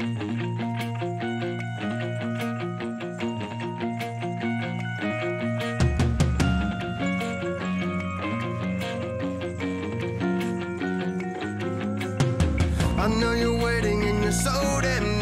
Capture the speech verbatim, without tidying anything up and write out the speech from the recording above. I know you're waiting and you're so damn